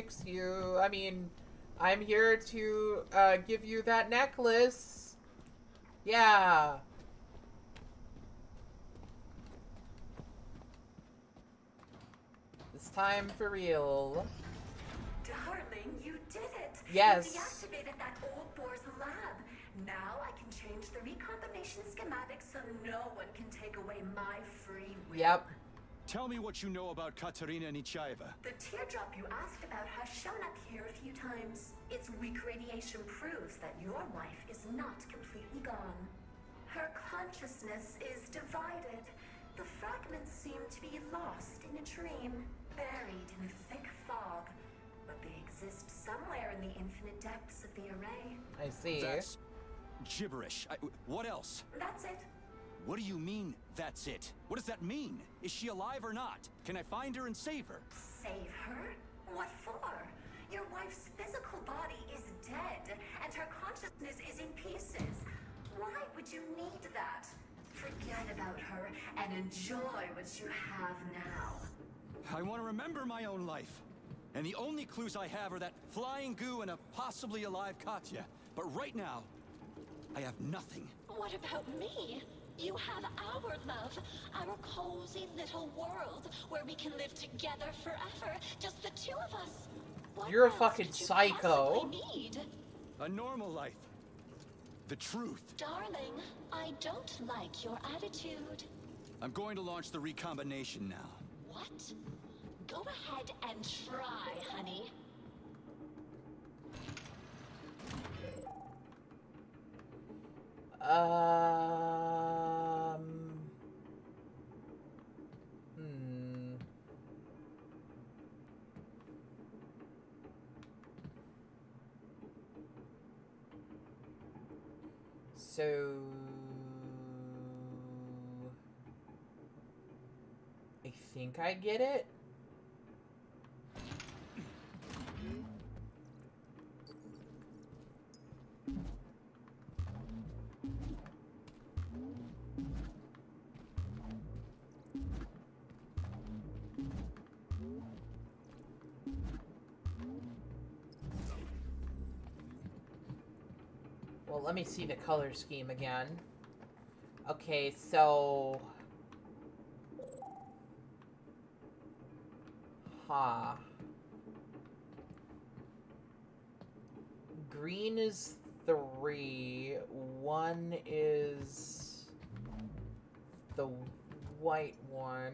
fix you. I mean, I'm here to give you that necklace. Yeah. This time for real. Darling, you did it. Yes. You deactivated that old boar's lab. Now I can change the recombination schematic so no one can take away my free will. Yep. Tell me what you know about Katerina Nechayeva. The teardrop you asked about has shown up here a few times. Its weak radiation proves that your wife is not completely gone. Her consciousness is divided. The fragments seem to be lost in a dream, buried in a thick fog. But they exist somewhere in the infinite depths of the array. I see. That's gibberish. What else? That's it. What do you mean, that's it? What does that mean? Is she alive or not? Can I find her and save her? Save her? What for? Your wife's physical body is dead, and her consciousness is in pieces. Why would you need that? Forget about her and enjoy what you have now. I want to remember my own life. And the only clues I have are that flying goo and a possibly alive Katya. But right now, I have nothing. What about me? You have our love, our cozy little world, where we can live together forever, just the two of us. What You're a fucking psycho. Need? A normal life. The truth. Darling, I don't like your attitude. I'm going to launch the recombination now. What? Go ahead and try, honey. So I think I get it. Let me see the color scheme again. Okay, so... Huh. Green is 3. 1 is the white one.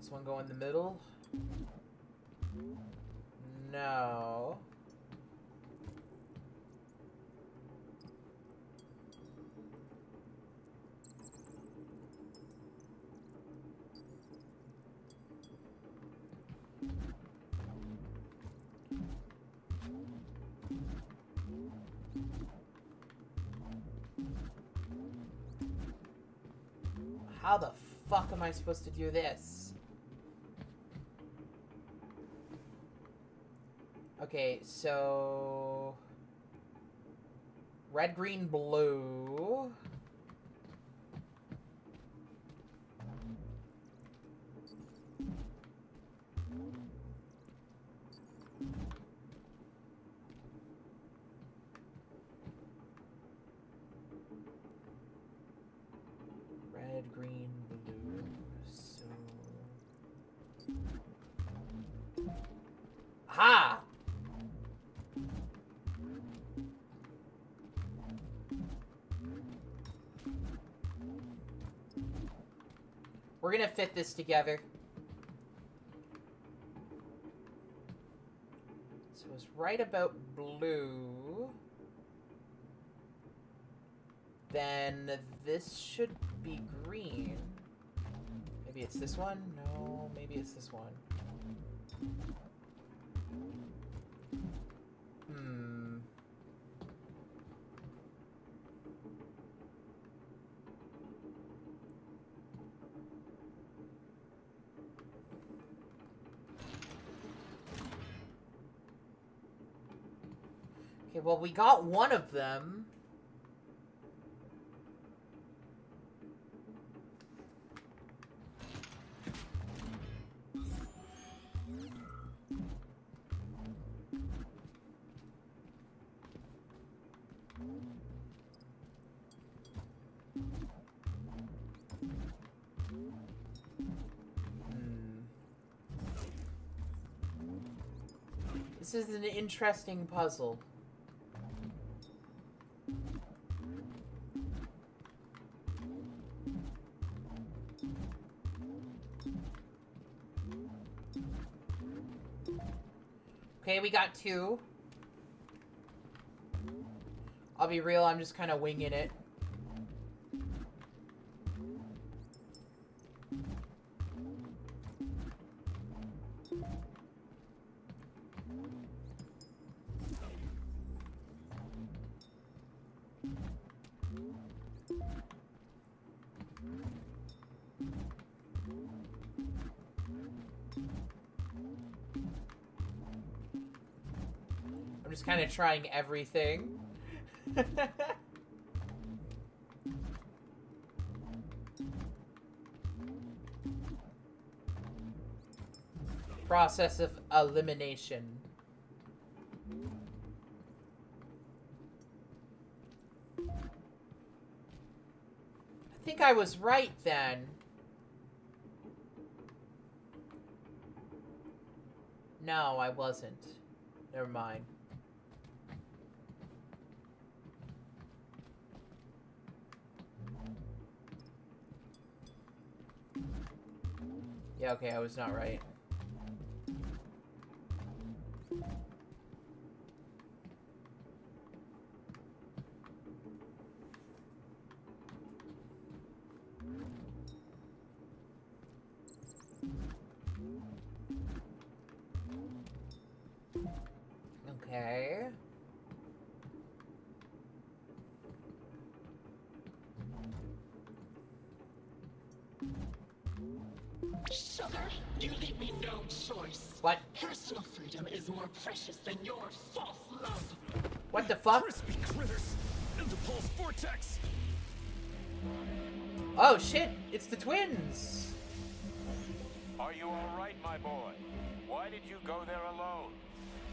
This one go in the middle. No. How the fuck am I supposed to do this? Okay, so red, green, blue. Red, green, blue. So ha! We're gonna fit this together. So it's right about blue. Then this should be green. Maybe it's this one? No, maybe it's this one. Well, we got one of them. This is an interesting puzzle. Okay, we got two. I'll be real, I'm just kind of winging it. Kind of trying everything. Process of elimination. I think I was right then. No, I wasn't. Never mind. Yeah, okay, I was not right. Okay. You leave me no choice. What? Personal freedom is more precious than your false love. What the fuck? Crispy critters in the Pulse Vortex. Oh shit, it's the twins. Are you all right, my boy? Why did you go there alone?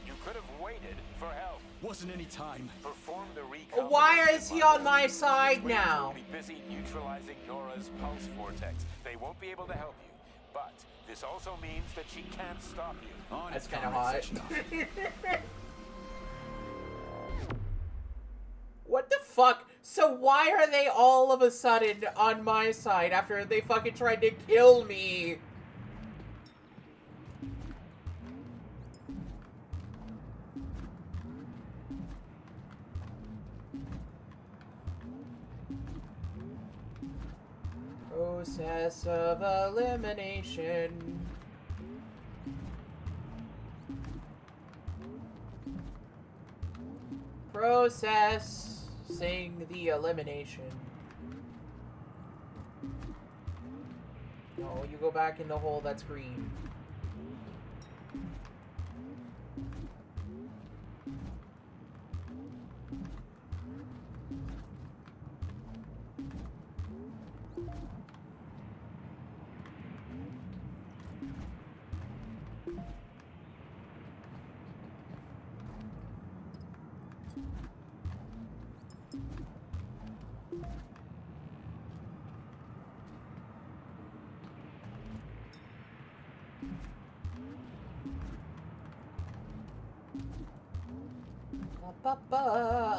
You could have waited for help. Wasn't any time. Perform the recon. Why is he on my side now? Be busy neutralizing Nora's Pulse Vortex. They won't be able to help you. But this also means that she can't stop you. Oh, that's kind of hot. What the fuck? So why are they all of a sudden on my side after they fucking tried to kill me? Process of elimination. Processing the elimination. No, you go back in the hole that's green.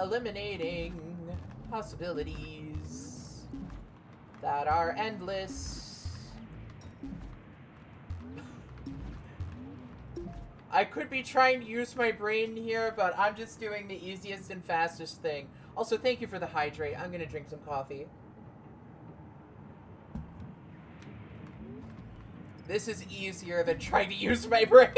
Eliminating possibilities that are endless. I could be trying to use my brain here, but I'm just doing the easiest and fastest thing. Also, thank you for the hydrate. I'm gonna drink some coffee. This is easier than trying to use my brain.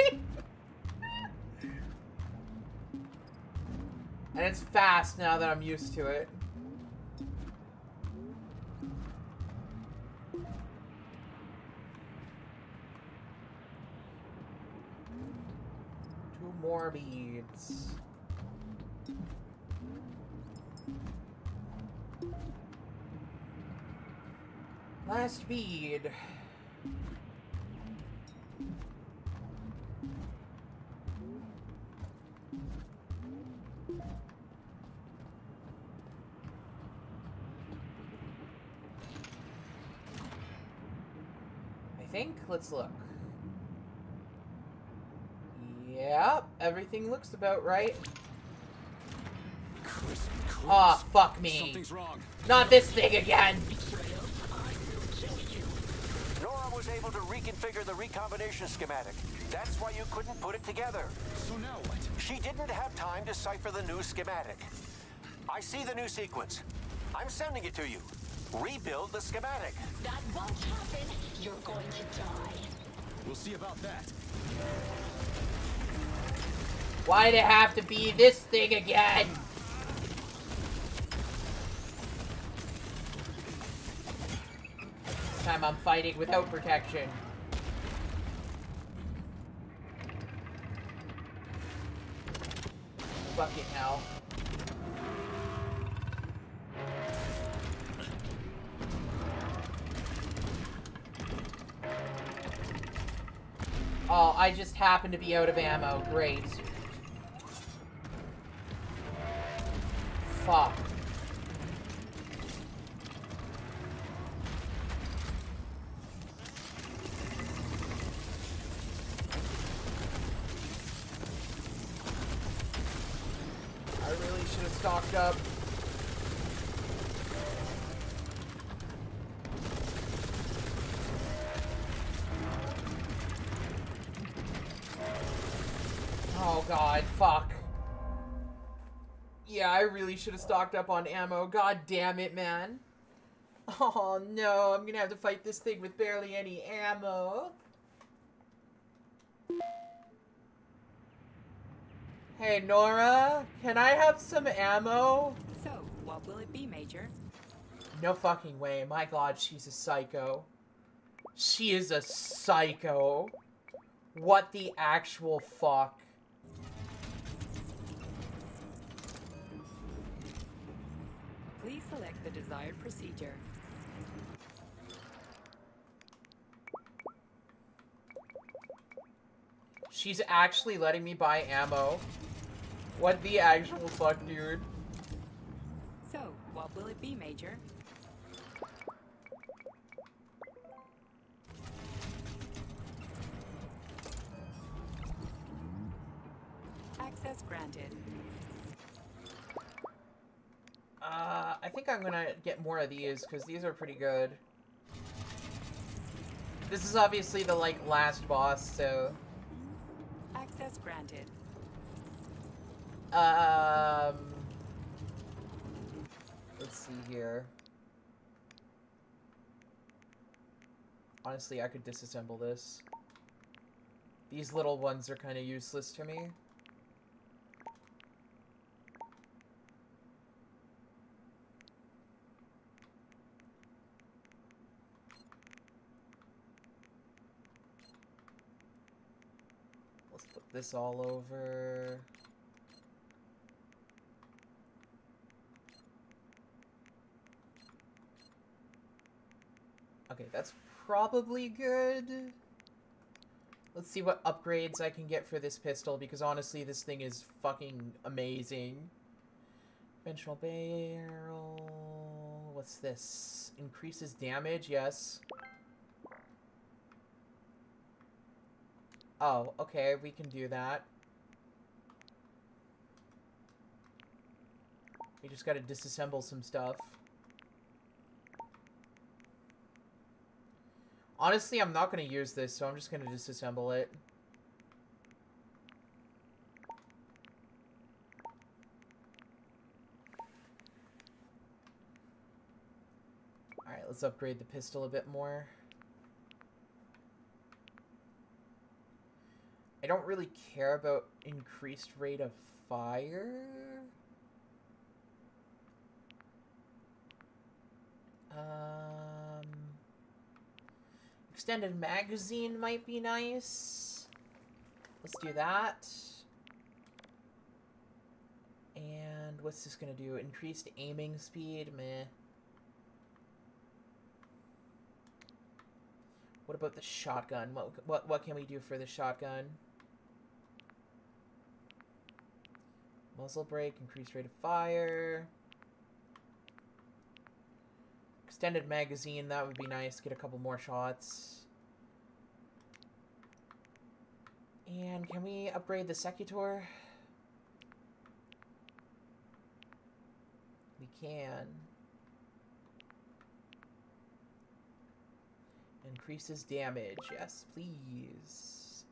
And it's fast now that I'm used to it. Two more beads. Last bead. think. Let's look. Yep, everything looks about right. Oh, fuck me. Something's wrong. Not this thing again. Nora was able to reconfigure the recombination schematic. That's why you couldn't put it together. So now what? She didn't have time to cipher the new schematic. I see the new sequence. I'm sending it to you. Rebuild the schematic. That won't happen. You're going to die. We'll see about that. Why'd it have to be this thing again? This time I'm fighting without protection. Fucking hell. Oh, I just happen to be out of ammo. Great. Fuck. I really should have stocked up. Oh god, fuck. Yeah, I really should have stocked up on ammo. God damn it, man. Oh no, I'm gonna have to fight this thing with barely any ammo. Hey, Nora, can I have some ammo? So, what will it be, Major? No fucking way. My god, she's a psycho. She is a psycho. What the actual fuck? Please select the desired procedure. She's actually letting me buy ammo. What the actual fuck, dude? So, what will it be, Major? Access granted. I think I'm gonna get more of these, because these are pretty good. This is obviously the, like, last boss, so... Access granted. Let's see here. Honestly, I could disassemble this. These little ones are kind of useless to me. This all over. Okay, that's probably good. Let's see what upgrades I can get for this pistol, because honestly, this thing is fucking amazing. Conventional barrel. What's this? Increases damage, yes. Oh, okay, we can do that. We just gotta disassemble some stuff. Honestly, I'm not gonna use this, so I'm just gonna disassemble it. Alright, let's upgrade the pistol a bit more. I don't really care about increased rate of fire. Extended magazine might be nice. Let's do that. And what's this gonna do? Increased aiming speed? Meh. What about the shotgun? What can we do for the shotgun? Muzzle brake, increased rate of fire. Extended magazine, that would be nice. Get a couple more shots. And can we upgrade the Secutor? We can. Increases damage. Yes, please.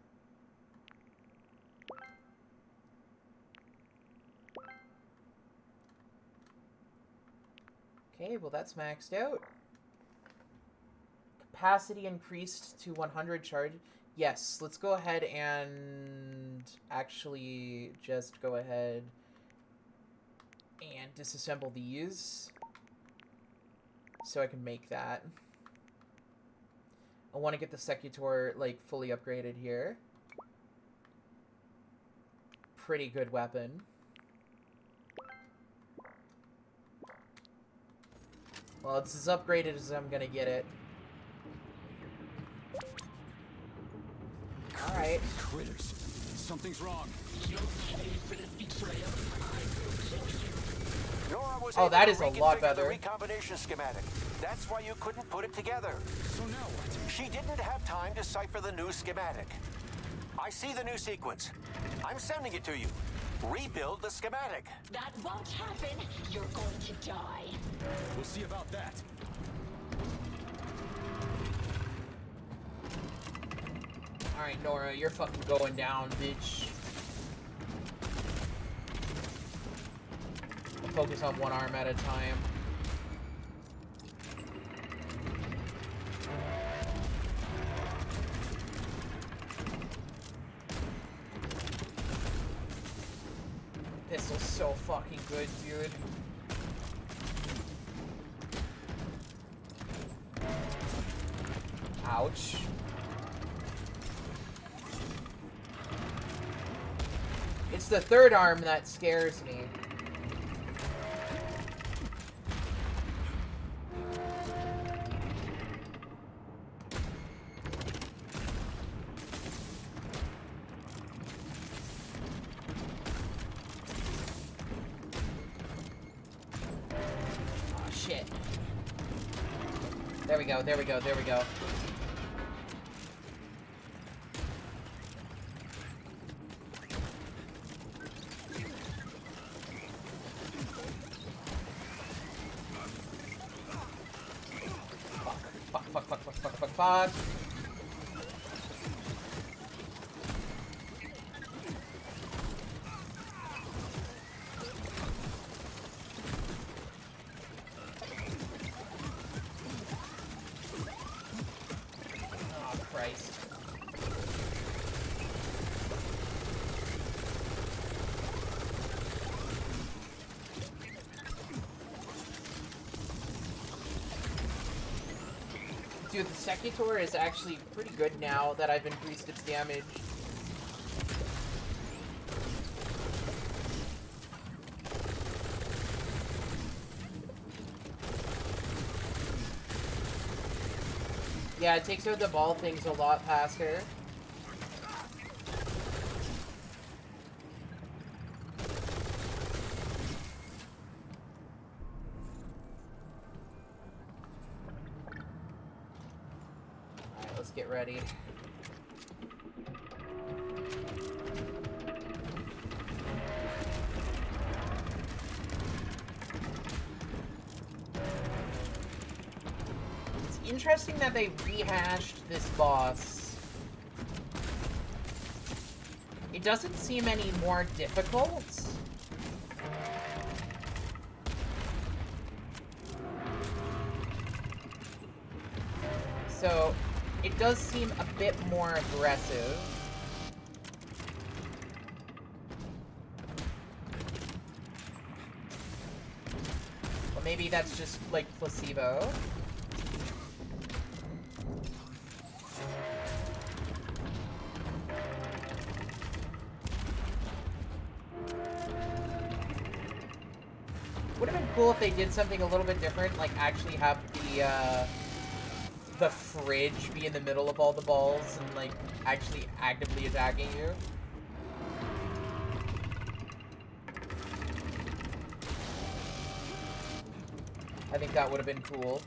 Okay, well that's maxed out. Capacity increased to 100 charge. Yes, let's go ahead and actually just go ahead and disassemble these so I can make that. I want to get the Secutor, like, fully upgraded here. Pretty good weapon. Well, it's as upgraded as I'm gonna get it. Alright. Critters, something's wrong. Nora was able that is a lot better. The recombination schematic. That's why you couldn't put it together. So now what? She didn't have time to cipher the new schematic. I see the new sequence. I'm sending it to you. Rebuild the schematic. That won't happen. You're going to die. We'll see about that. Alright, Nora, you're fucking going down, bitch. Focus on one arm at a time. Pistol's so fucking good, dude. Ouch. It's the third arm that scares me. There we go, there we go. Fuck, fuck, fuck, fuck, fuck, fuck, fuck, fuck. Dude, the Secutor is actually pretty good now that I've increased its damage. Yeah, it takes out the ball things a lot faster. Ready. It's interesting that they rehashed this boss. It doesn't seem any more difficult. So it does seem a bit more aggressive. But maybe that's just like placebo. Would have been cool if they did something a little bit different, like actually have the fridge be in the middle of all the balls and, like, actually actively attacking you. I think that would have been cool.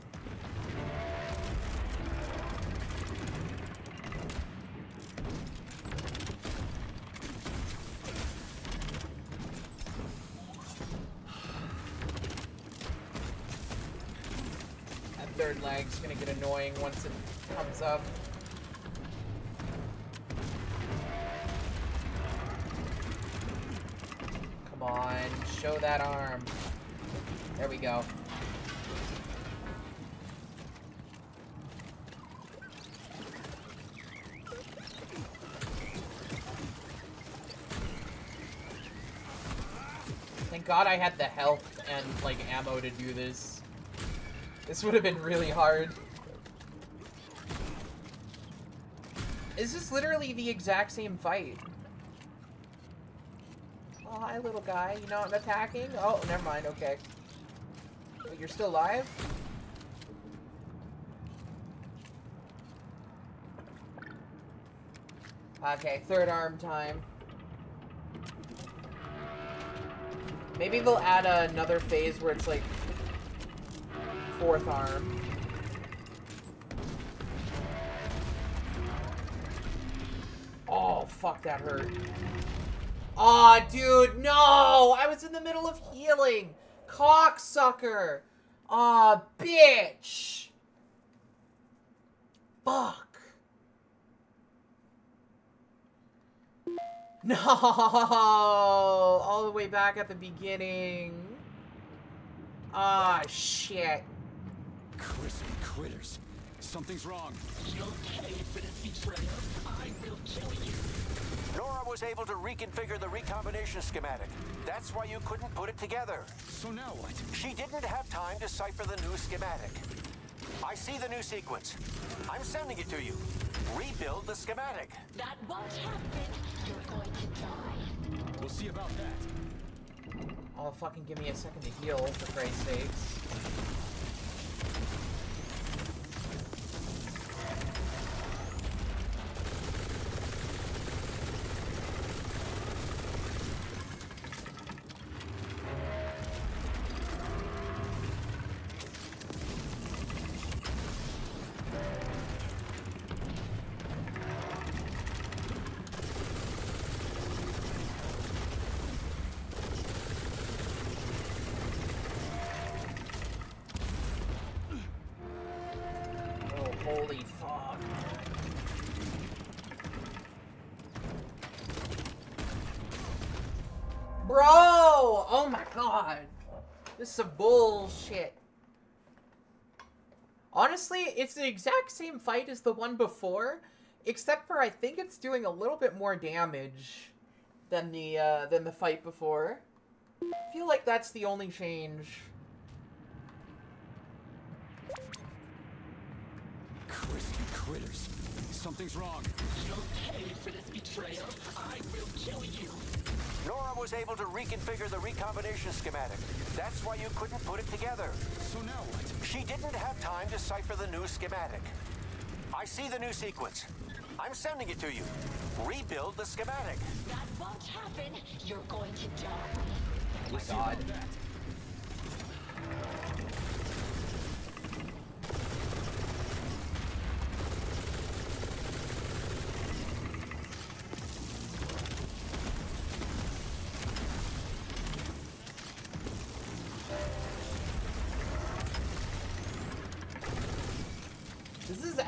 third leg's gonna get annoying once it comes up. Come on, show that arm. There we go. Thank God I had the health and, like, ammo to do this. This would have been really hard. Is this literally the exact same fight? Oh, hi, little guy. You not attacking? Oh, never mind. Okay. Wait, you're still alive? Okay, third arm time. Maybe they'll add another phase where it's like fourth arm. Oh, fuck, that hurt. Aw, oh, dude, no! I was in the middle of healing! Cocksucker! Aw, oh, bitch! Fuck. No! All the way back at the beginning. Ah, shit. Crispy critters. Something's wrong. You'll pay for this betrayal. I will kill you. Nora was able to reconfigure the recombination schematic. That's why you couldn't put it together. So now what? She didn't have time to cipher the new schematic. I see the new sequence. I'm sending it to you. Rebuild the schematic. That won't happen. You're going to die. We'll see about that. Oh, fucking give me a second to heal, for Christ's sakes. This is bullshit. Honestly, it's the exact same fight as the one before, except for I think it's doing a little bit more damage than the fight before. I feel like that's the only change. Crispy critters, something's wrong. You'll pay for this betrayal. I will kill you. Nora was able to reconfigure the recombination schematic. That's why you couldn't put it together. So now what? She didn't have time to cipher the new schematic. I see the new sequence. I'm sending it to you. Rebuild the schematic. That won't happen. You're going to die. Oh my God.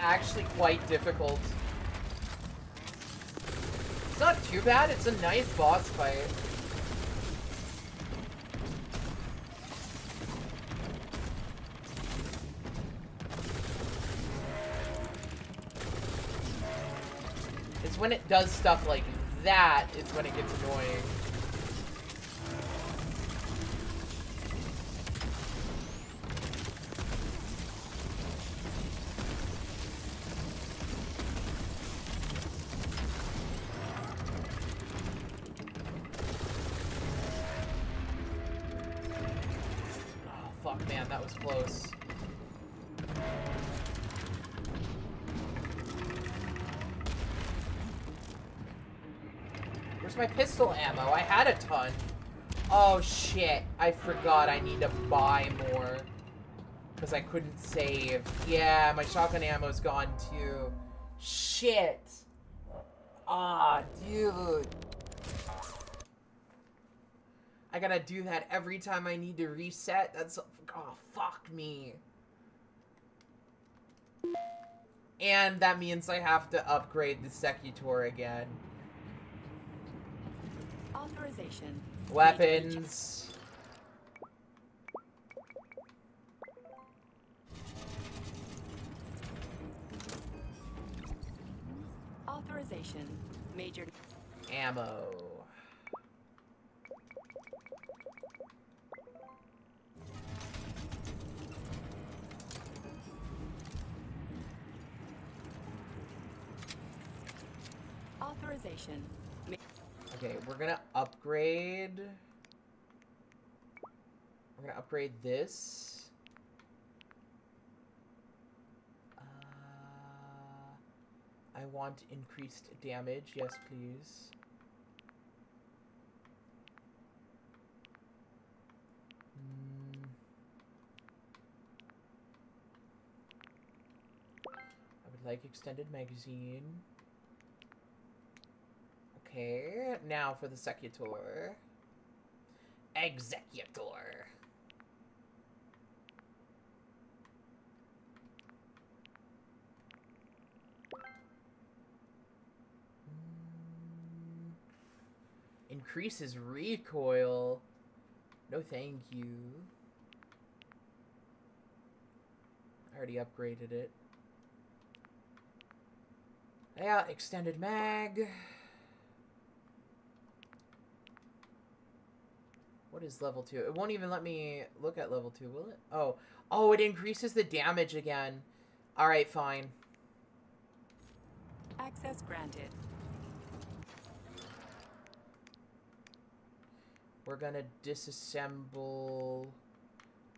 Actually quite difficult. It's not too bad, it's a nice boss fight. It's when it does stuff like that is when it gets annoying. Ammo. I had a ton. Oh shit, I forgot I need to buy more because I couldn't save. Yeah, my shotgun ammo's gone too. Shit. Ah, dude. I gotta do that every time I need to reset. That's, oh, fuck me. And that means I have to upgrade the Secutor again. Authorization. Weapons. Authorization. Major. Ammo. Authorization. Okay, we're gonna upgrade. We're gonna upgrade this. I want increased damage. Yes, please. I would like extended magazine. Okay, now for the Secutor. Executor. Increases recoil. No, thank you. I already upgraded it. Yeah, extended mag. What is level 2? It won't even let me look at level 2, will it? Oh. Oh, it increases the damage again. Alright, fine. Access granted. We're gonna disassemble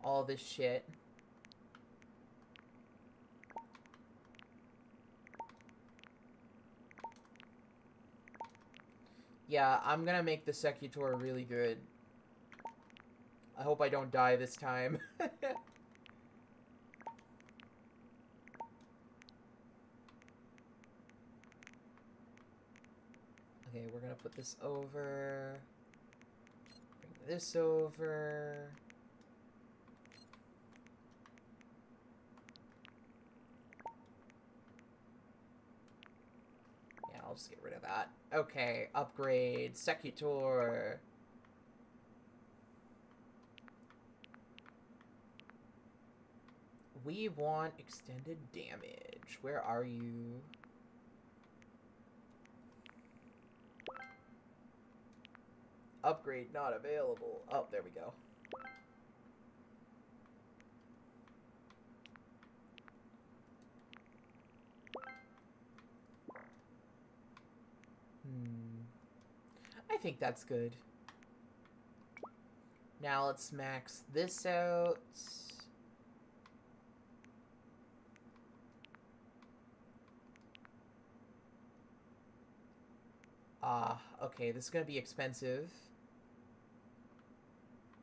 all this shit. Yeah, I'm gonna make the Secutor really good. I hope I don't die this time. Okay, we're gonna put this over. Bring this over. Yeah, I'll just get rid of that. Okay, upgrade. Secutor. We want extended damage. Where are you? Upgrade not available. Oh, there we go. I think that's good. Now let's max this out. Ah, okay, this is gonna be expensive.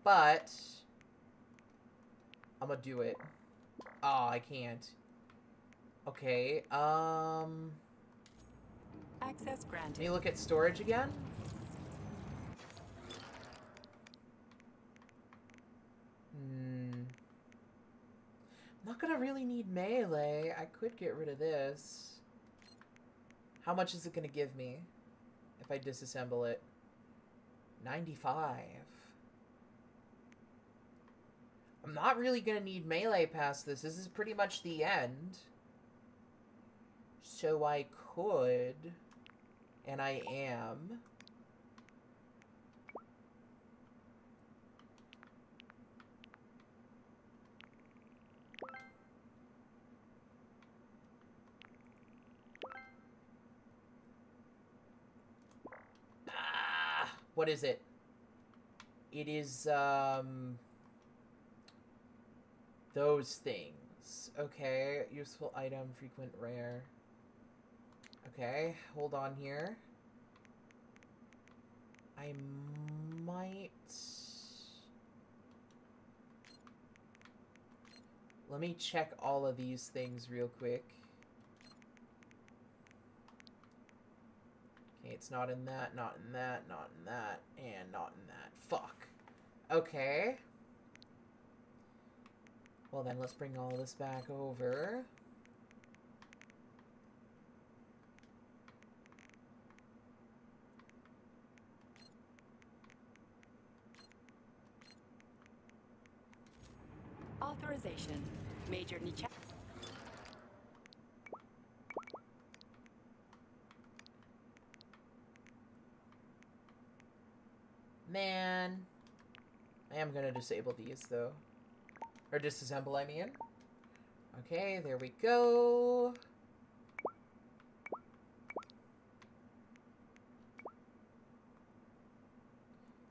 But I'm gonna do it. Ah, I can't. Okay, access granted. Let me look at storage again. I'm not gonna really need melee. I could get rid of this. How much is it gonna give me? If I disassemble it, 95. I'm not really gonna need melee past this. This is pretty much the end. So I could, and I am. What is it? It is, those things. Okay, useful item, frequent, rare. Okay, hold on here. I might... Let me check all of these things real quick. It's not in that, not in that, not in that, and not in that. Fuck. Okay. Well then, let's bring all this back over. Authorization. Major Nechayeva. Man. I am gonna disable these, though. Or disassemble, I mean. Okay, there we go.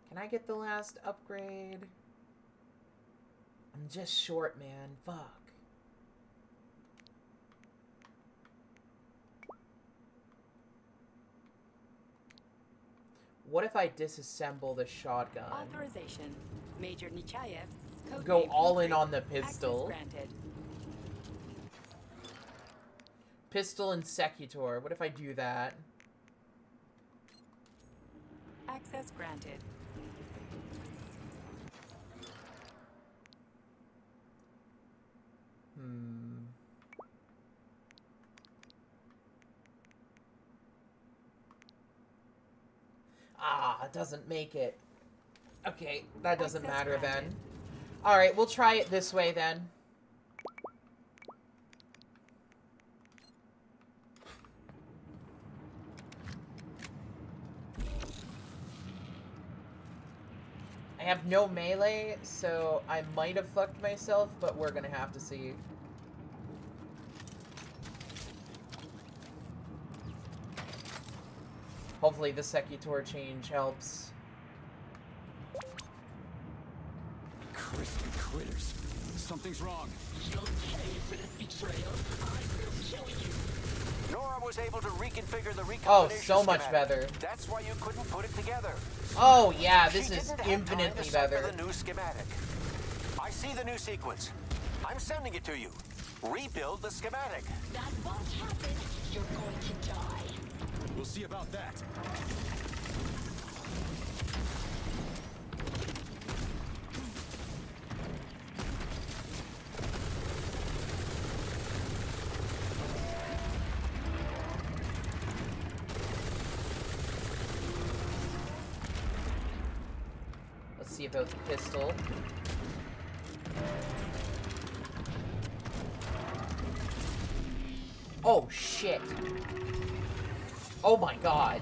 Can I get the last upgrade? I'm just short, man. Fuck. What if I disassemble the shotgun? Authorization. Major Nechayev. Go all in on the pistol. Pistol and Secutor. What if I do that? Access granted. Ah, it doesn't make it. Okay, that doesn't matter then. Alright, we'll try it this way then. I have no melee, so I might have fucked myself, but we're gonna have to see. Hopefully the Secutor change helps. Crispy critters. Something's wrong. You'll pay for this betrayal. I will kill you. Nora was able to reconfigure the recombination schematic. Much better. That's why you couldn't put it together. Oh yeah, this is infinitely better. The new schematic. I see the new sequence. I'm sending it to you. Rebuild the schematic. That won't happen. You're going to die. We'll see about that. About the pistol. Oh shit. Oh my god.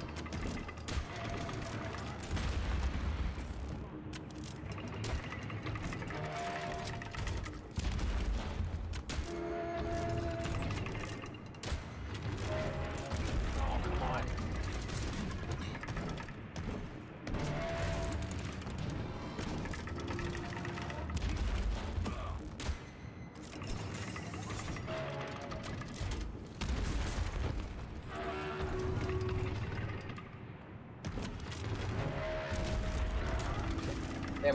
There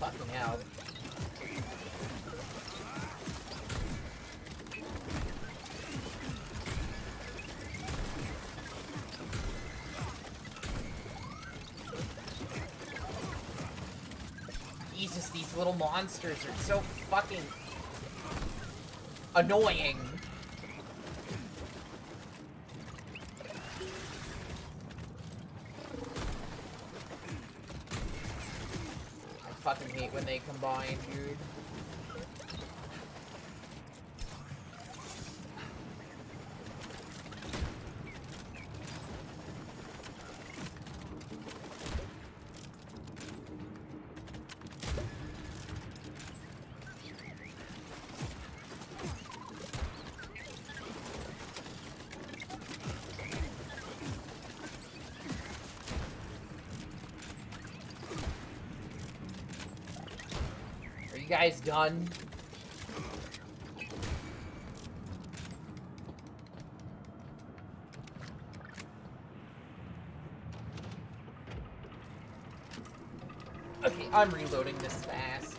Fucking hell. Little monsters are so fucking annoying. I fucking hate when they combine, dude. Guys, done. Okay, I'm reloading this fast.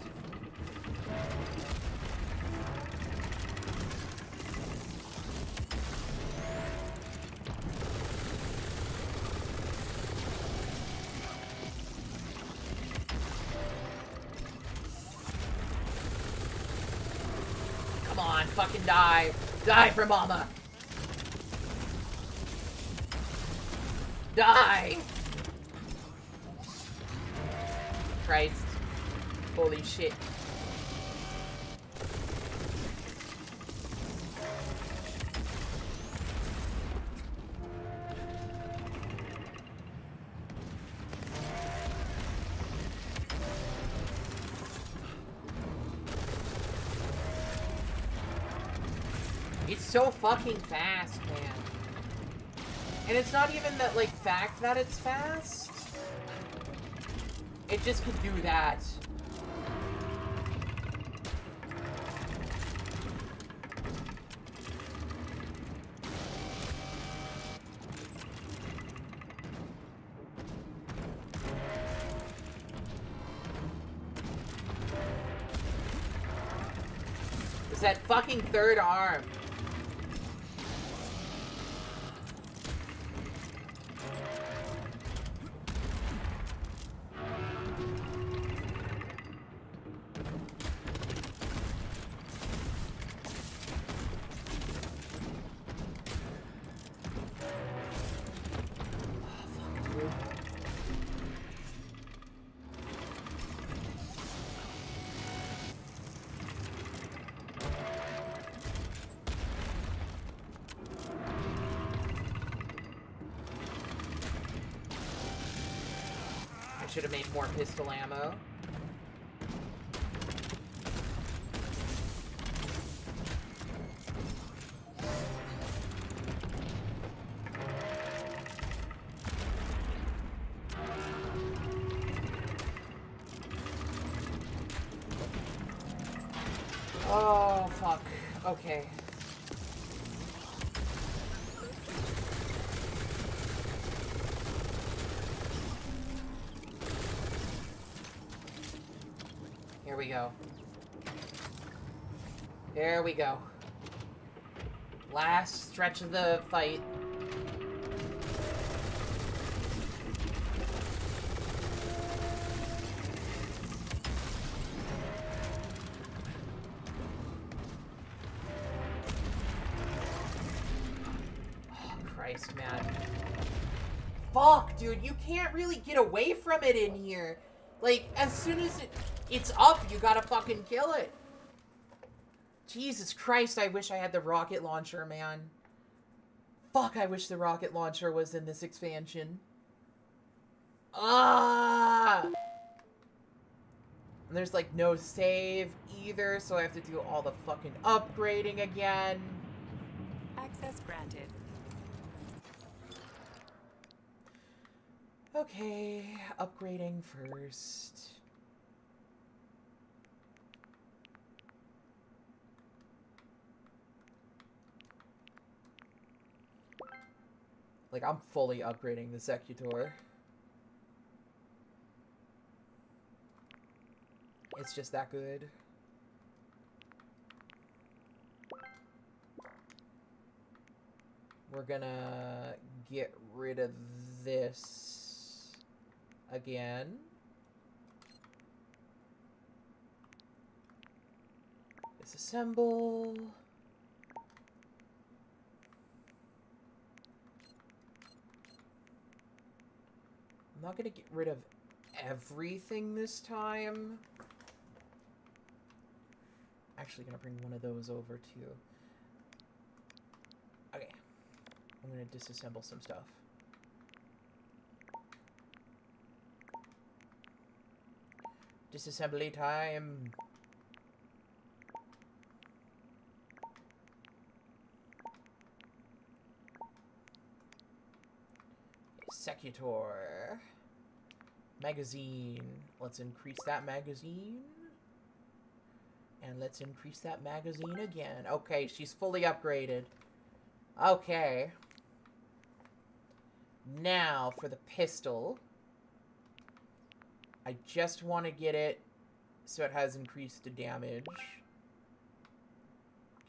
on, fucking die. Die for mama. Die. Christ. Holy shit. So fucking fast, man. And it's not even that, like, fact that it's fast. It just could do that. It's that fucking third arm. Should have made more pistol ammo. Oh, fuck. Okay. There we go. Last stretch of the fight. Oh, Christ, man. Fuck, dude. You can't really get away from it in here. Like, as soon as it's up, you gotta fucking kill it. Jesus Christ, I wish I had the rocket launcher, man. Fuck, I wish the rocket launcher was in this expansion. Ah! And there's, like, no save either, so I have to do all the fucking upgrading again. Access granted. Okay, upgrading first. Like, I'm fully upgrading the Secutor. It's just that good. We're gonna get rid of this again. Disassemble. I'm not gonna get rid of everything this time. Actually gonna bring one of those over too. Okay. I'm gonna disassemble some stuff. Disassembly time. Secutor. Magazine. Let's increase that magazine. And let's increase that magazine again. Okay, she's fully upgraded. Okay. Now for the pistol. I just want to get it so it has increased the damage.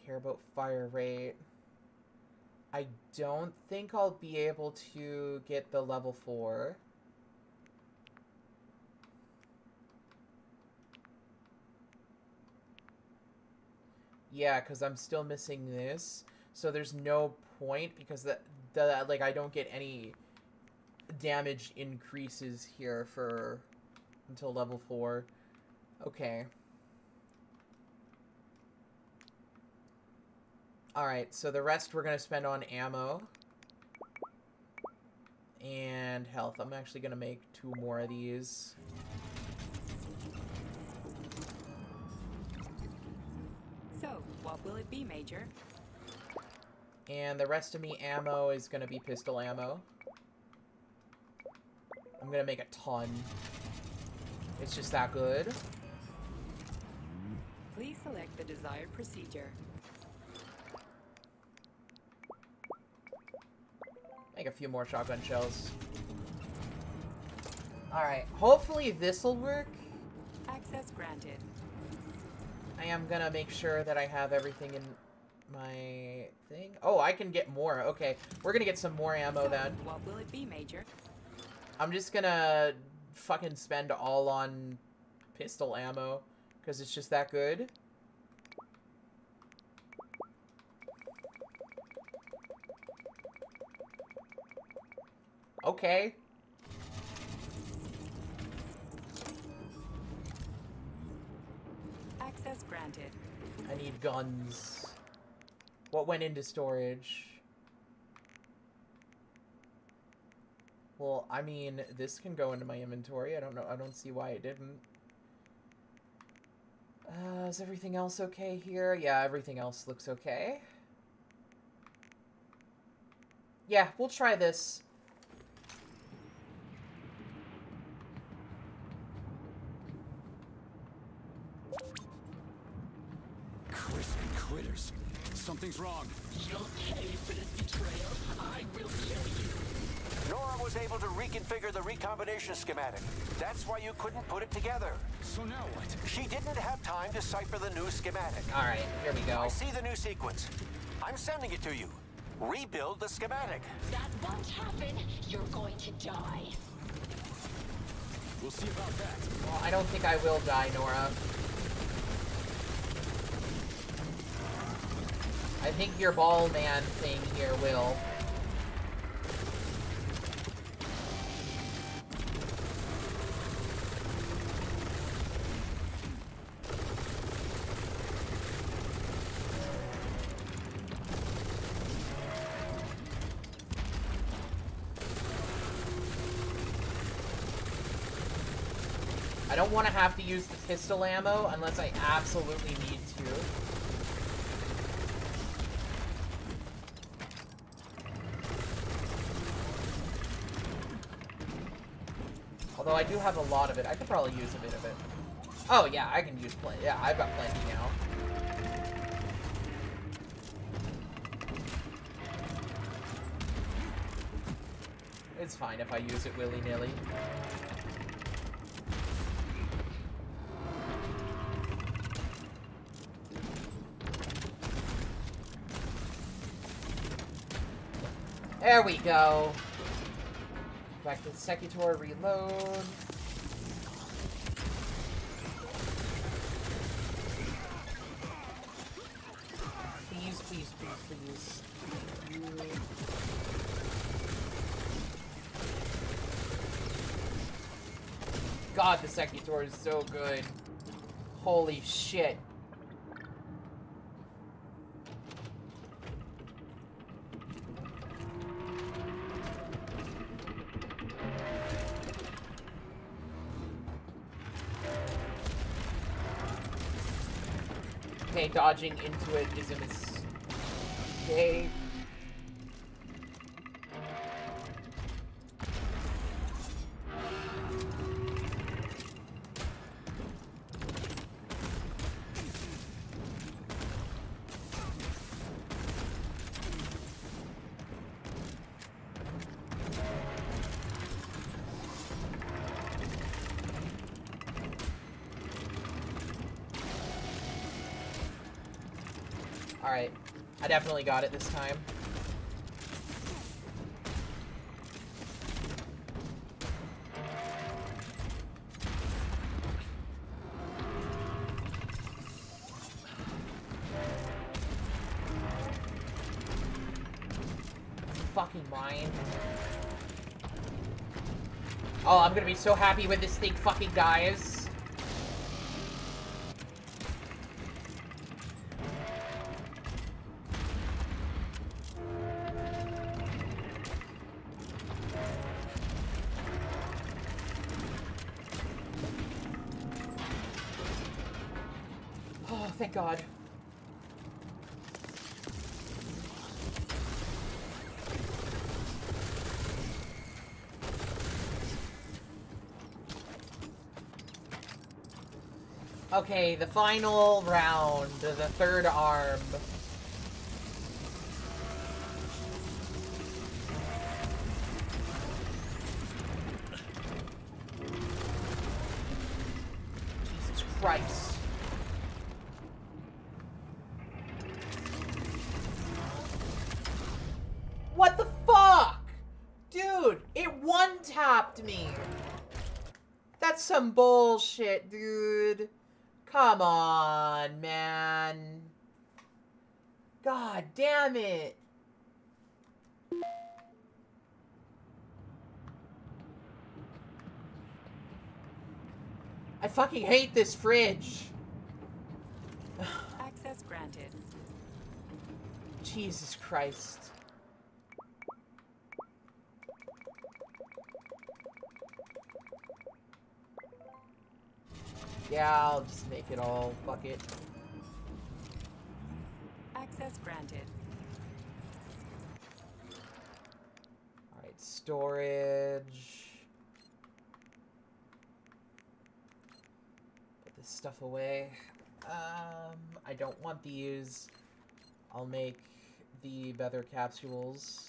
Care about fire rate. I don't think I'll be able to get the level 4. Yeah, because I'm still missing this. So there's no point because that like I don't get any damage increases here for until level 4. Okay. Alright, so the rest we're going to spend on ammo. And health. I'm actually going to make 2 more of these. So, what will it be, Major? And the rest of me ammo is going to be pistol ammo. I'm going to make a ton. It's just that good. Please select the desired procedure. Make a few more shotgun shells. Alright, hopefully this'll work. Access granted. I am gonna make sure that I have everything in my thing. Oh, I can get more. Okay, we're gonna get some more ammo then. What will it be, Major? I'm just gonna fucking spend all on pistol ammo, because it's just that good. Okay. Access granted. I need guns. What went into storage? Well, I mean, this can go into my inventory. I don't know. I don't see why it didn't. Is everything else okay here? Yeah, everything else looks okay. Yeah, we'll try this. Something's wrong. You'll pay for this betrayal. I will kill you. Nora was able to reconfigure the recombination schematic. That's why you couldn't put it together. So now what? She didn't have time to cipher the new schematic. All right, here we go. I see the new sequence. I'm sending it to you. Rebuild the schematic. That won't happen. You're going to die. We'll see about that. Well, I don't think I will die, Nora. I think your ball man thing here will. I don't want to have to use the pistol ammo unless I absolutely need to. Although I do have a lot of it. I could probably use a bit of it. Oh, yeah, I can use plenty. Yeah, I've got plenty now. It's fine if I use it willy-nilly. There we go. Back to the Secutor, reload. Please, please, please, please. God, the Secutor is so good. Holy shit. Dodging into it is a mistake. Alright, I definitely got it this time. fucking mind? Oh, I'm gonna be so happy when this thing fucking dies. Oh, thank God. Okay, the final round, the third arm. Jesus Christ. What the fuck? Dude, it one-tapped me. That's some bullshit, dude. Come on, man. God damn it. I fucking hate this fridge. Access granted. Jesus Christ. Yeah, I'll just make it all. Fuck it. Access granted. Alright, storage. Put this stuff away. I don't want these. I'll make the feather capsules.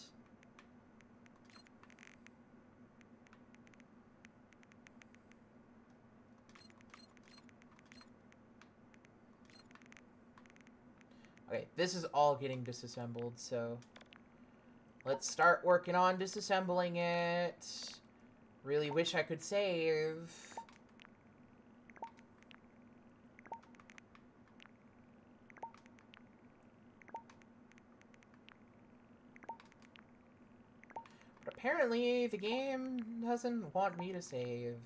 Okay, this is all getting disassembled, so let's start working on disassembling it. Really wish I could save. But apparently the game doesn't want me to save.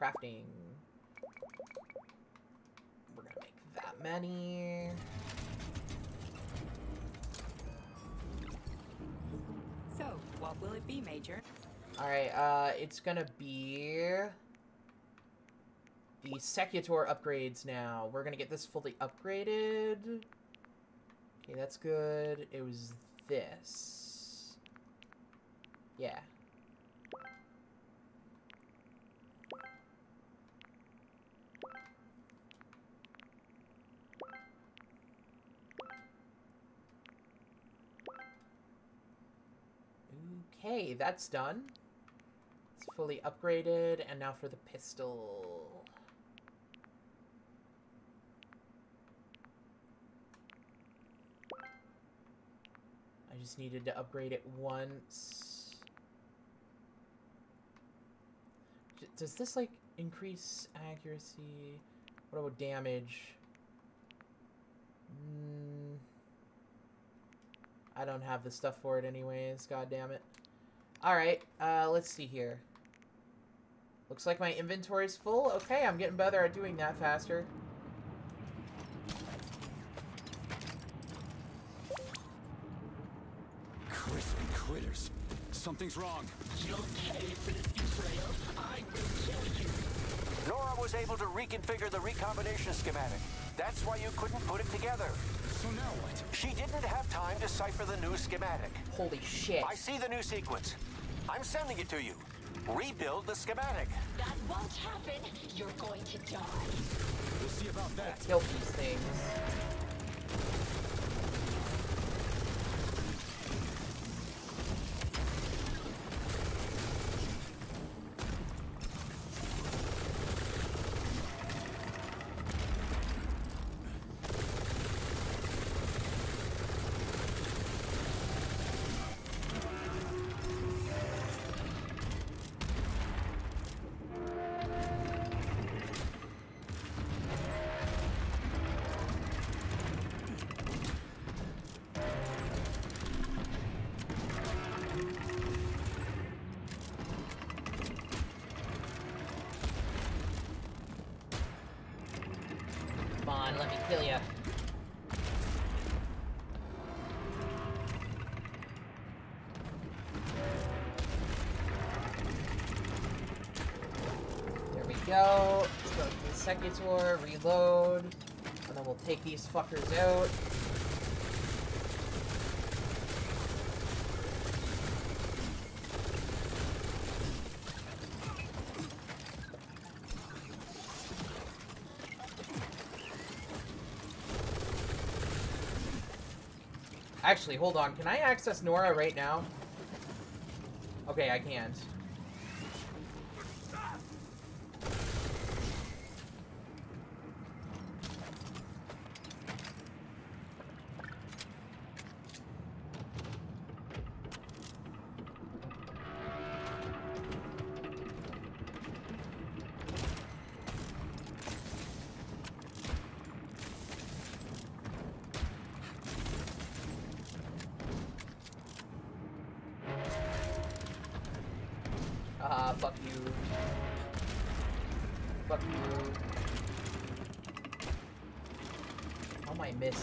Crafting. We're gonna make that many. So, what will it be, Major? Alright, it's gonna be the Secutor upgrades now. We're gonna get this fully upgraded. Okay, that's good. It was this. Yeah. Okay, that's done. It's fully upgraded, and now for the pistol. I just needed to upgrade it once. Does this, like, increase accuracy? What about damage? I don't have the stuff for it anyways, god damn it. Alright, let's see here. Looks like my inventory's full. Okay, I'm getting better at doing that faster. Crispy critters. Something's wrong. You'll pay for this, Israel. I will kill you. Nora was able to reconfigure the recombination schematic. That's why you couldn't put it together. So now what? She didn't have time to cipher the new schematic. Holy shit. I see the new sequence. I'm sending it to you. Rebuild the schematic. That won't happen. You're going to die. We'll see about that. Kill these mind, let me kill ya. There we go. Let's go to the Secutor, reload, and then we'll take these fuckers out. Actually, hold on. Can I access Nora right now? Okay, I can't. Fuck you. Fuck you. How am I missing?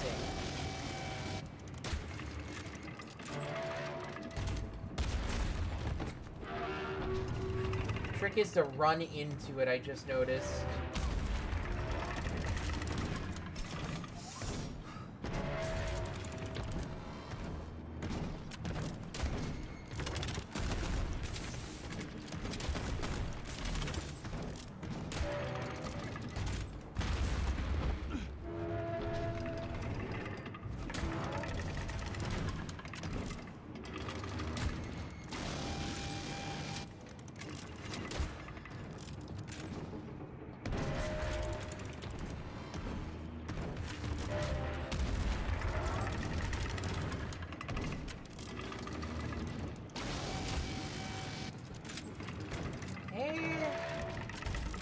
Trick is to run into it, I just noticed.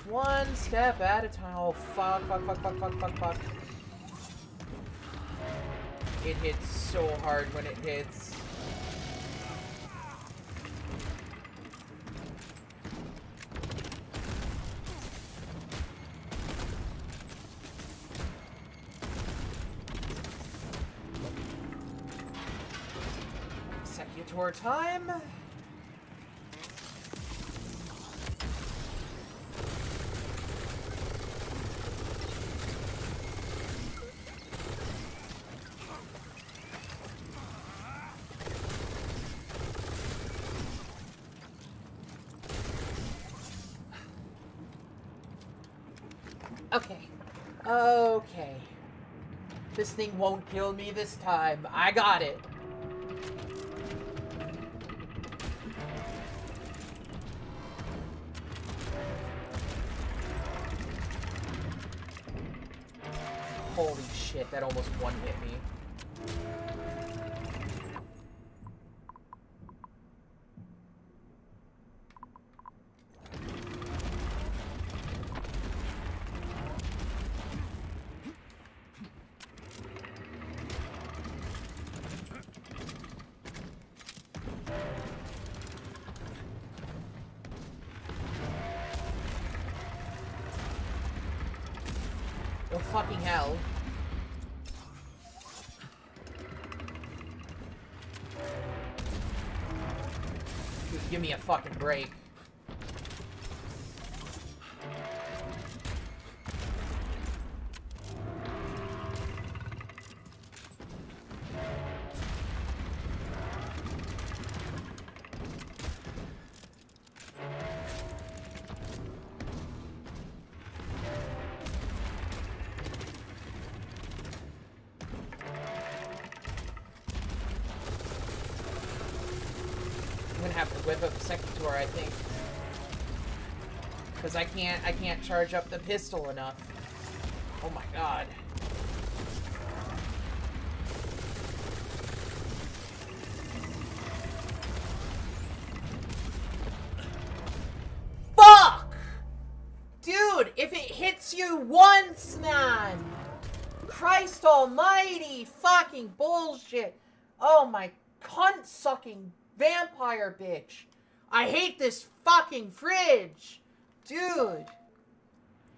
One step at a time. Oh, fuck, fuck, fuck, fuck, fuck, fuck, fuck. It hits so hard when it hits. Secutor time. Okay. Okay. This thing won't kill me this time. I got it. Holy shit, that almost one-hit me. Oh, fucking hell. Dude, give me a fucking break. Have to whip up the Secutor, I think, because I can't charge up the pistol enough. Oh my god. Fuck! Dude, if it hits you once, man! Christ almighty, fucking bullshit. Oh my cunt-sucking vampire bitch. I hate this fucking fridge. Dude.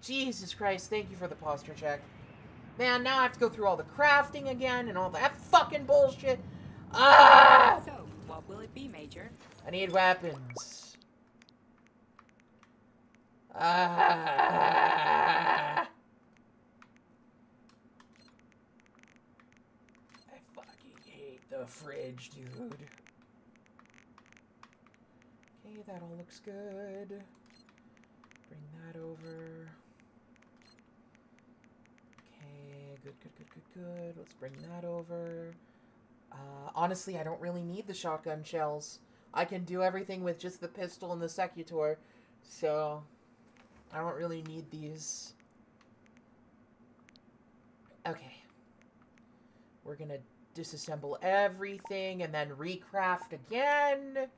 Jesus Christ, thank you for the posture check. Man, now I have to go through all the crafting again and all that fucking bullshit. Ah! So, what will it be, Major? I need weapons. Ah! I fucking hate the fridge, dude. Okay, that all looks good. Bring that over. Okay, good. Let's bring that over. Honestly, I don't really need the shotgun shells. I can do everything with just the pistol and the Secutor, so I don't really need these. Okay. We're gonna disassemble everything and then recraft again.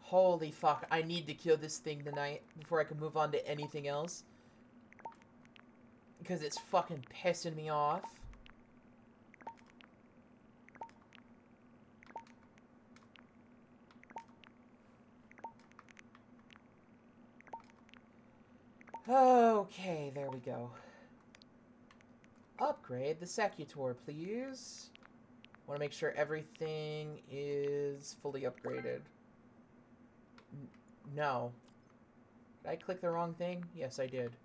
Holy fuck, I need to kill this thing tonight before I can move on to anything else. Because it's fucking pissing me off. Okay, there we go. Upgrade the Secutor, please. Want to make sure everything is fully upgraded. No. Did I click the wrong thing? Yes, I did.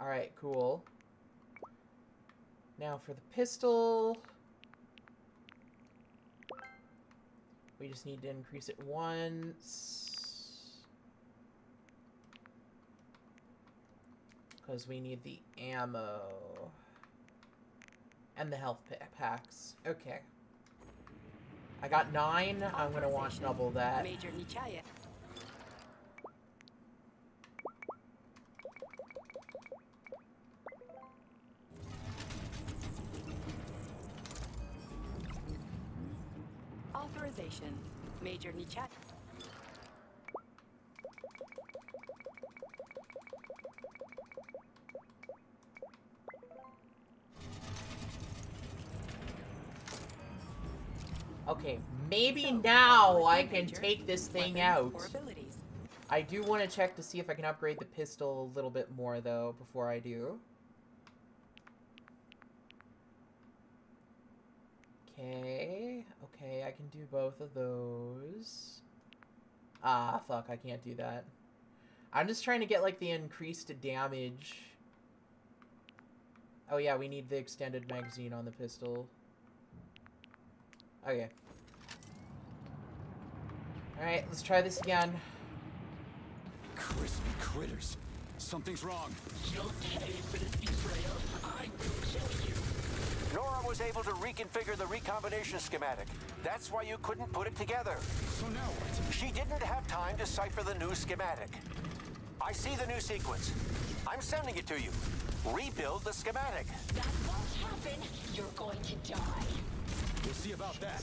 Alright, cool. Now for the pistol. We just need to increase it once. Because we need the ammo. And the health packs. Okay. I got 9. I'm going to want double that. Major Nechayeva. Authorization. Major Nechayeva. Okay, maybe now I can take this thing out. I do want to check to see if I can upgrade the pistol a little bit more, though, before I do. Okay, okay, I can do both of those. Ah, fuck, I can't do that. I'm just trying to get, like, the increased damage. Oh, yeah, we need the extended magazine on the pistol. Okay. Alright, let's try this again. Crispy critters. Something's wrong. You'll pay for this, Israel. I will kill you. Nora was able to reconfigure the recombination schematic. That's why you couldn't put it together. So now what? She didn't have time to cipher the new schematic. I see the new sequence. I'm sending it to you. Rebuild the schematic. That won't happen. You're going to die. We'll see about that.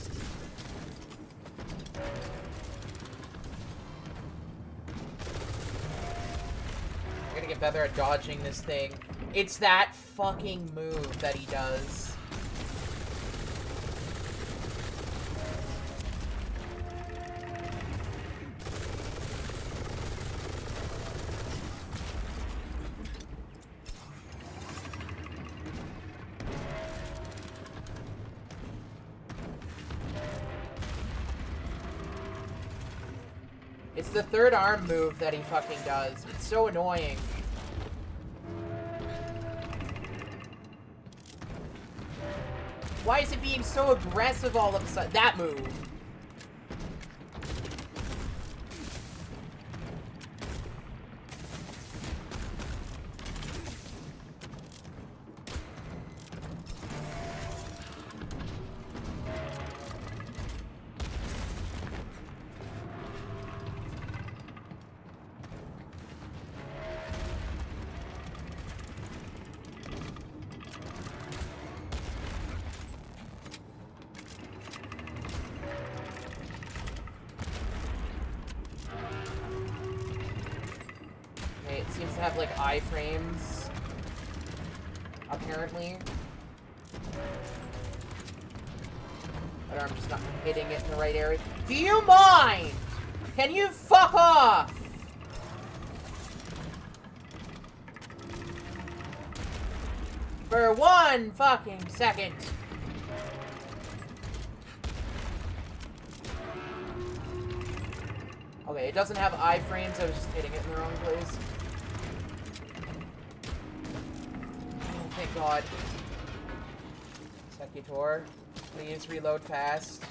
I'm gonna get better at dodging this thing. It's that fucking move that he does. The third arm move that he fucking does. It's so annoying. Why is it being so aggressive all of a sudden? That move. Seems to have like iframes, apparently. But I'm just not hitting it in the right area. Do you mind? Can you fuck off? For one fucking second. Okay, it doesn't have iframes, I was just hitting it in the wrong place. Oh, thank God. Secutor, please reload fast.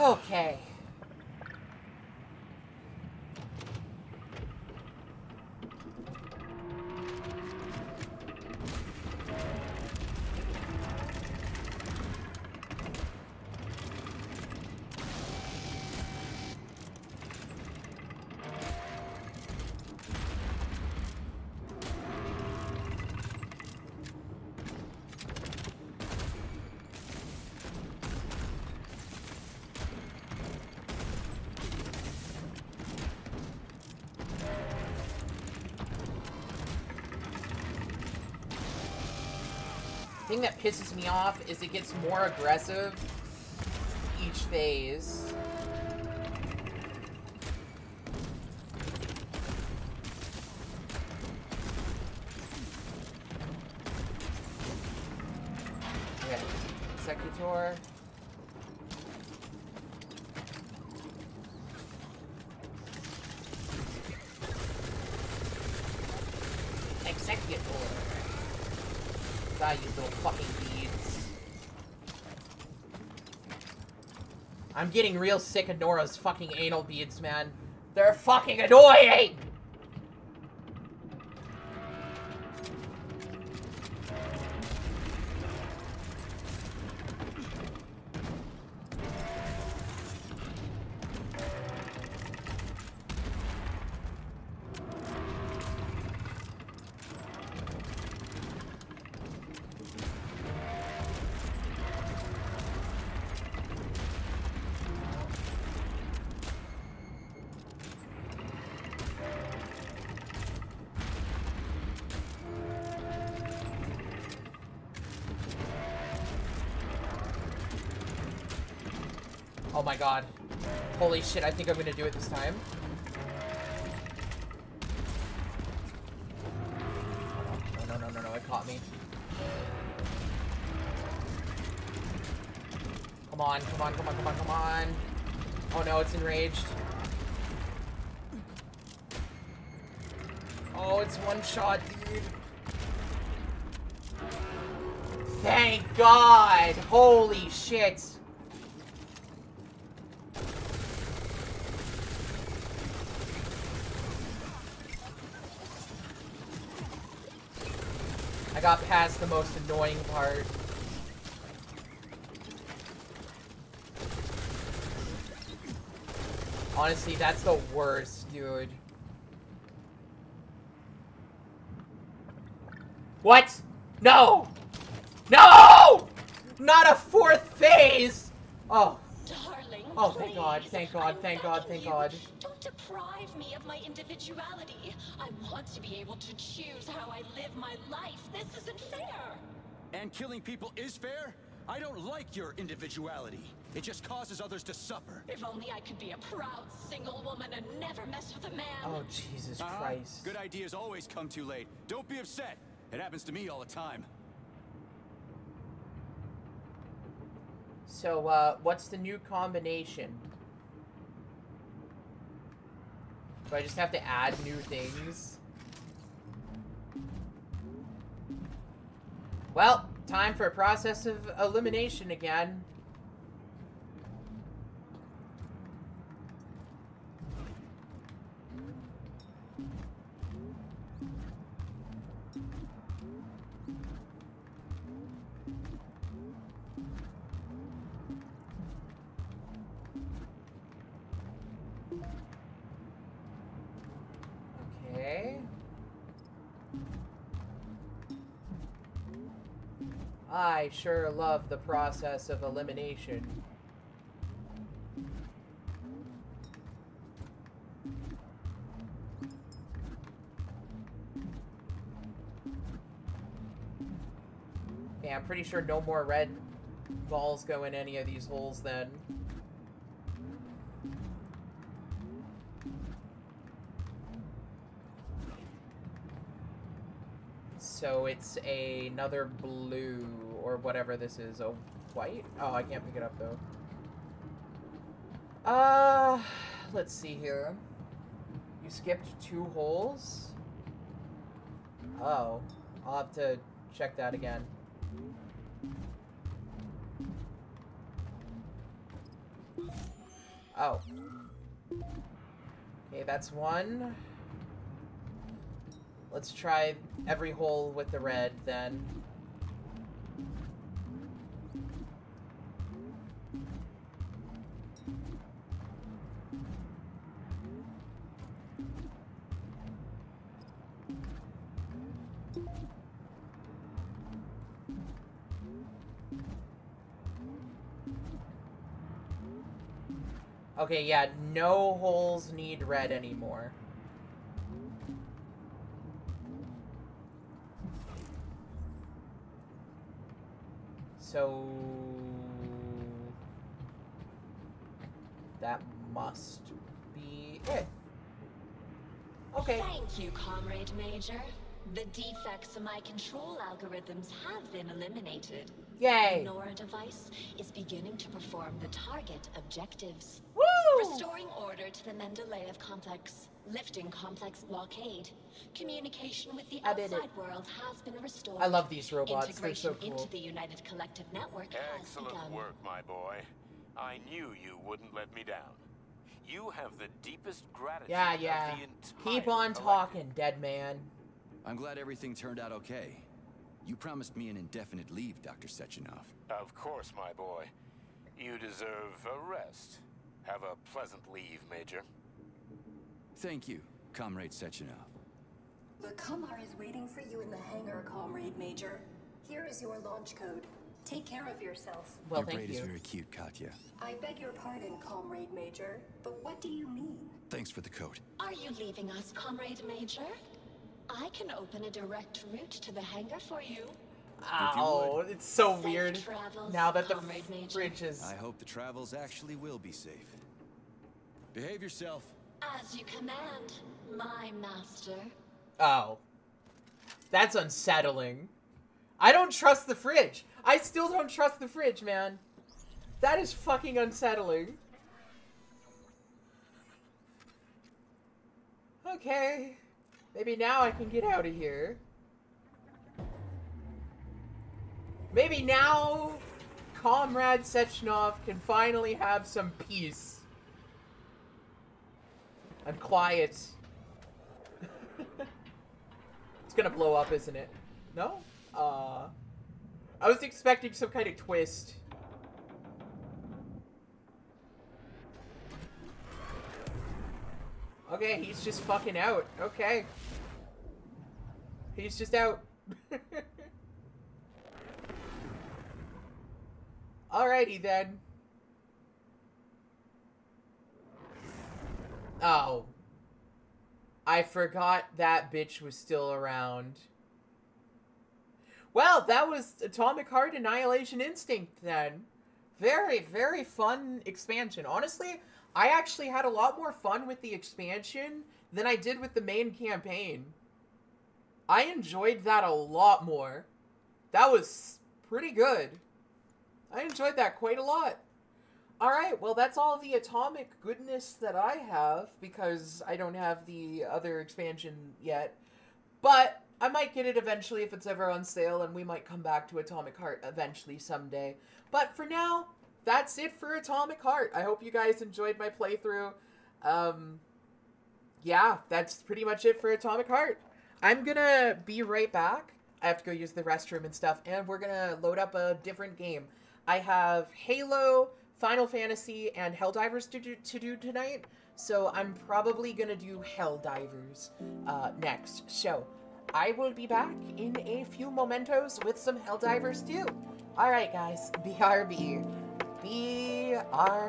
Okay. The thing that pisses me off is it gets more aggressive each phase. Okay, Secutor. Executor. Die, you little fucking beads. I'm getting real sick of Nora's fucking anal beads, man. They're fucking annoying! Oh my God. Holy shit, I think I'm gonna do it this time. No, no, no, no, no, it caught me. Come on, come on, come on, come on, come on. Oh no, it's enraged. Oh, it's one shot, dude. Thank God! Holy shit! I got past the most annoying part. Honestly, that's the worst, dude. What? No! No! Not a fourth phase! Oh. Darling, oh, thank God, thank God, thank God, thank God. Don't deprive me of my individuality. I want to be able to choose how I live my life. This isn't fair. And killing people is fair? I don't like your individuality. It just causes others to suffer. If only I could be a proud single woman and never mess with a man. Oh, Jesus Christ. Good ideas always come too late. Don't be upset. It happens to me all the time. So, what's the new combination? Do I just have to add new things? Well, time for a process of elimination again. I sure love the process of elimination. Yeah, I'm pretty sure no more red balls go in any of these holes then. So it's another blue, or whatever this is. Oh, white? Oh, I can't pick it up, though. Let's see here. You skipped 2 holes? Oh, I'll have to check that again. Oh. Okay, that's one. Let's try every hole with the red, then. Okay, yeah, no holes need red anymore. So that must be it. Okay. Thank you, Comrade Major. The defects in my control algorithms have been eliminated. Yay! The Nora device is beginning to perform the target objectives. Woo! Restoring order to the Mendeleev complex, lifting complex blockade. Communication with the outside world has been restored. I love these robots. Integration they're so cool. Into the United Collective Network Excellent has begun. Work, my boy. I knew you wouldn't let me down. You have the deepest gratitude of the entire Keep on talking, dead man. I'm glad everything turned out okay. You promised me an indefinite leave, Dr. Sechenov. Of course, my boy. You deserve a rest. Have a pleasant leave, Major. Thank you, Comrade Sechenov. The Kamar is waiting for you in the hangar, Comrade Major. Here is your launch code. Take care of yourself. Well, thank you. Your braid is very cute, Katya. I beg your pardon, Comrade Major, but what do you mean? Thanks for the code. Are you leaving us, Comrade Major? I can open a direct route to the hangar for you. Oh, it's so safe weird travels, now that the bridge is... I hope the travels actually will be safe. Behave yourself. As you command, my master. Oh. That's unsettling. I don't trust the fridge. I still don't trust the fridge, man. That is fucking unsettling. Okay. Maybe now I can get out of here. Maybe now Comrade Sechenov can finally have some peace and quiet. It's gonna blow up, isn't it? No? I was expecting some kind of twist. Okay, he's just fucking out. Okay. He's just out. Alrighty then. Oh. I forgot that bitch was still around. Well, that was Atomic Heart Annihilation Instinct then. Very, very fun expansion. Honestly, I actually had a lot more fun with the expansion than I did with the main campaign. I enjoyed that a lot more. That was pretty good. I enjoyed that quite a lot. Alright, well that's all the atomic goodness that I have, because I don't have the other expansion yet. But I might get it eventually if it's ever on sale, and we might come back to Atomic Heart eventually someday. But for now, that's it for Atomic Heart. I hope you guys enjoyed my playthrough. Yeah, that's pretty much it for Atomic Heart. I'm gonna be right back. I have to go use the restroom and stuff, and we're gonna load up a different game. I have Halo, Final Fantasy, and Helldivers to do tonight, so I'm probably gonna do Helldivers next. So I will be back in a few momentos with some Helldivers too. Alright guys, BRB. BRB.